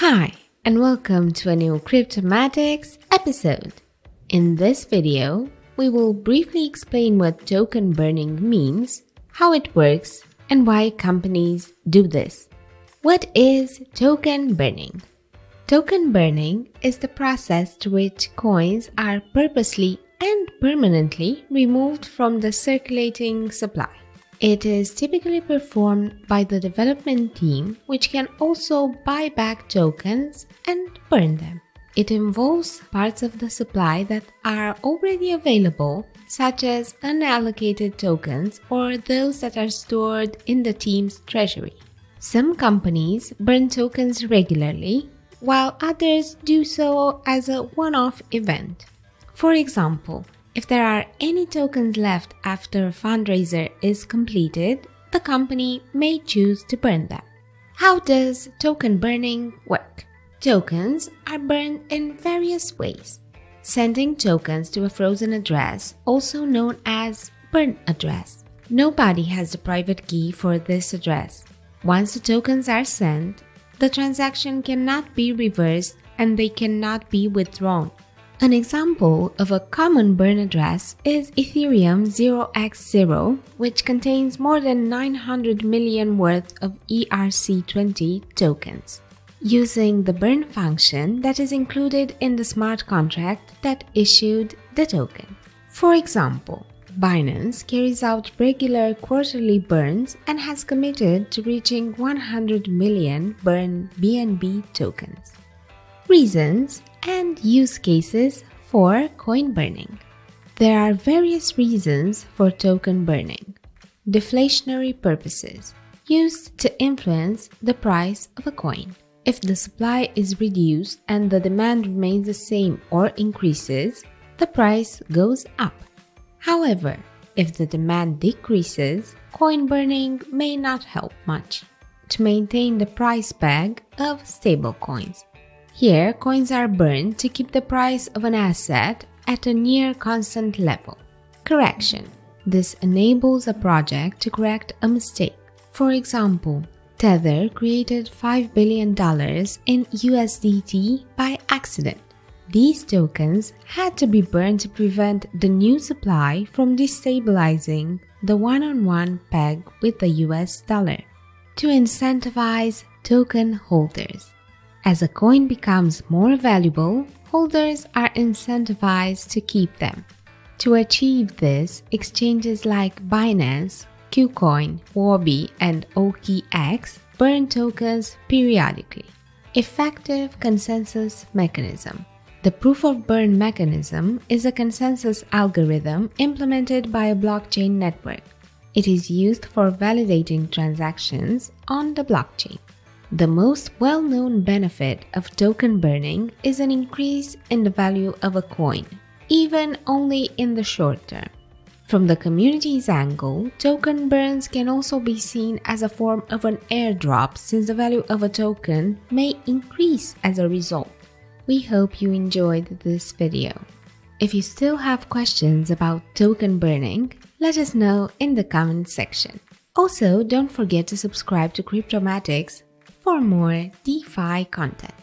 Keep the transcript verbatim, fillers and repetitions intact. Hi, and welcome to a new Cryptomatics episode. In this video, we will briefly explain what token burning means, how it works, and why companies do this. What is token burning? Token burning is the process to which coins are purposely and permanently removed from the circulating supply. It is typically performed by the development team, which can also buy back tokens and burn them. It involves parts of the supply that are already available, such as unallocated tokens or those that are stored in the team's treasury. Some companies burn tokens regularly, while others do so as a one-off event. For example, if there are any tokens left after a fundraiser is completed, the company may choose to burn them. How does token burning work? Tokens are burned in various ways. Sending tokens to a frozen address, also known as burn address. Nobody has the private key for this address. Once the tokens are sent, the transaction cannot be reversed and they cannot be withdrawn. An example of a common burn address is Ethereum zero x zero, which contains more than nine hundred million worth of E R C twenty tokens. Using the burn function that is included in the smart contract that issued the token. For example, Binance carries out regular quarterly burns and has committed to reaching one hundred million burn B N B tokens. Reasons and use cases for coin burning. There are various reasons for token burning. Deflationary purposes, used to influence the price of a coin. If the supply is reduced and the demand remains the same or increases, the price goes up. However, if the demand decreases, coin burning may not help much. To maintain the price peg of stablecoins. Here, coins are burned to keep the price of an asset at a near constant level. Correction. This enables a project to correct a mistake. For example, Tether created five billion dollars in U S D T by accident. These tokens had to be burned to prevent the new supply from destabilizing the one-on-one peg with the U S dollar. To incentivize token holders. As a coin becomes more valuable, holders are incentivized to keep them. To achieve this, exchanges like Binance, Qcoin, Wabi, and O K X burn tokens periodically. Effective consensus mechanism. The proof-of-burn mechanism is a consensus algorithm implemented by a blockchain network. It is used for validating transactions on the blockchain. The most well-known benefit of token burning is an increase in the value of a coin, even only in the short term. From the community's angle, token burns can also be seen as a form of an airdrop since the value of a token may increase as a result. We hope you enjoyed this video. If you still have questions about token burning, let us know in the comment section. Also, don't forget to subscribe to Cryptomatics for more DeFi content.